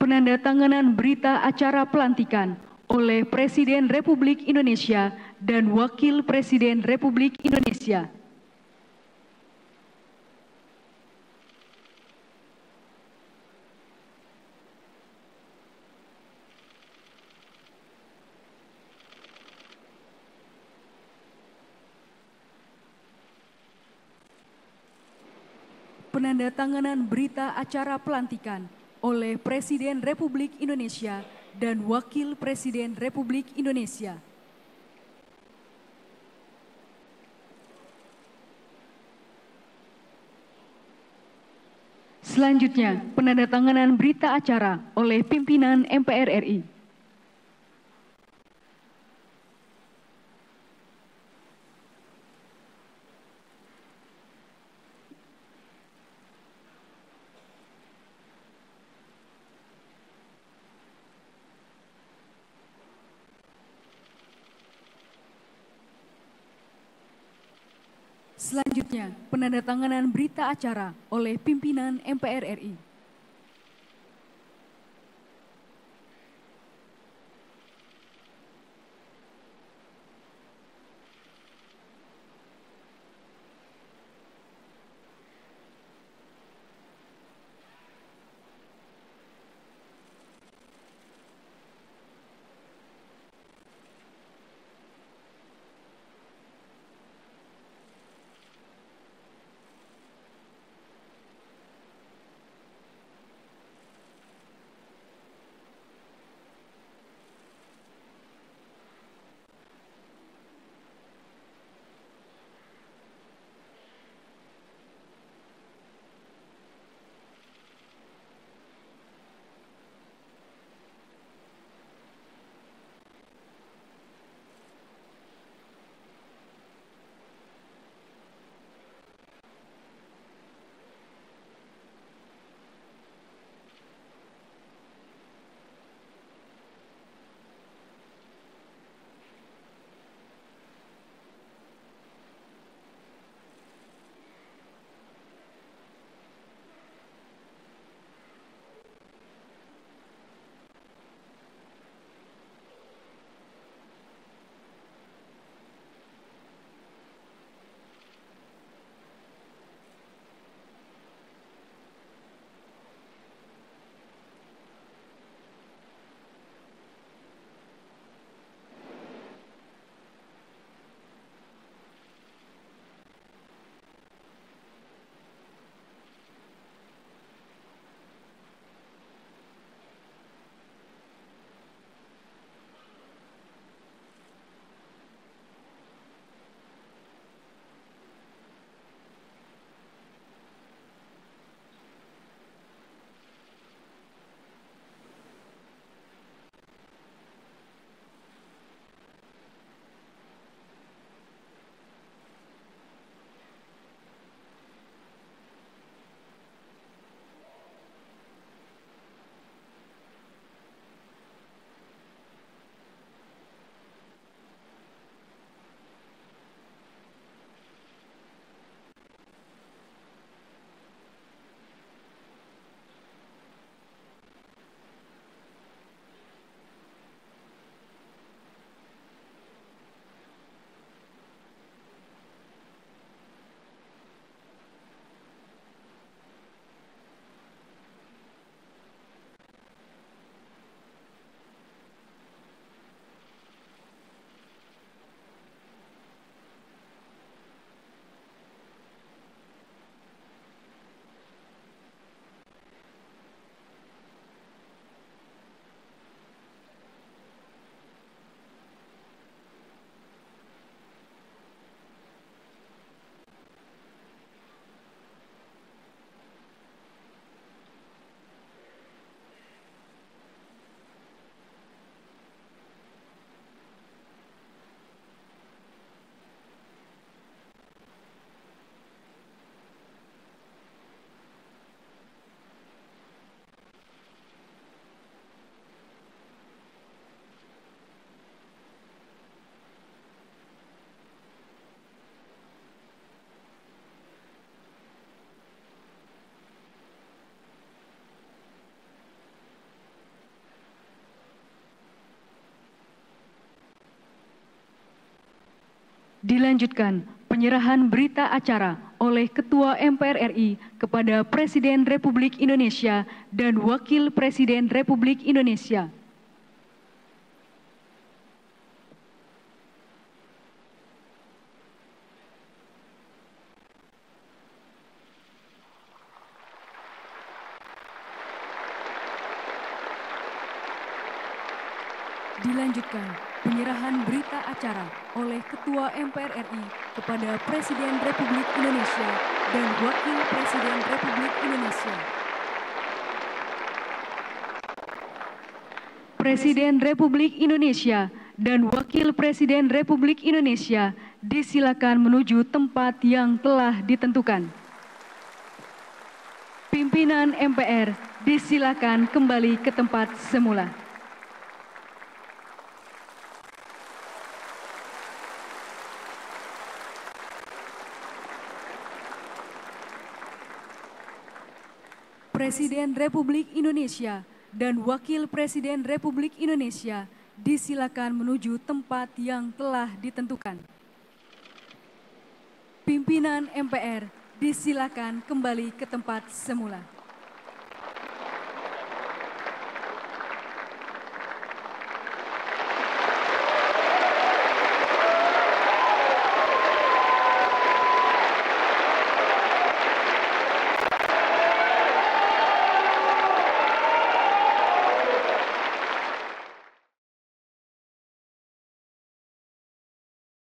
penandatanganan berita acara pelantikan oleh Presiden Republik Indonesia dan Wakil Presiden Republik Indonesia. Penandatanganan berita acara pelantikan oleh Presiden Republik Indonesia dan Wakil Presiden Republik Indonesia. Selanjutnya, penandatanganan berita acara oleh pimpinan MPR RI. Selanjutnya, penandatanganan berita acara oleh pimpinan MPR RI. Dilanjutkan penyerahan berita acara oleh Ketua MPR RI kepada Presiden Republik Indonesia dan Wakil Presiden Republik Indonesia. Dilanjutkan penyerahan berita acara oleh Ketua MPR RI kepada Presiden Republik Indonesia dan Wakil Presiden Republik Indonesia. Presiden Republik Indonesia dan Wakil Presiden Republik Indonesia disilakan menuju tempat yang telah ditentukan. Pimpinan MPR disilakan kembali ke tempat semula. Presiden Republik Indonesia dan Wakil Presiden Republik Indonesia disilakan menuju tempat yang telah ditentukan. Pimpinan MPR disilakan kembali ke tempat semula.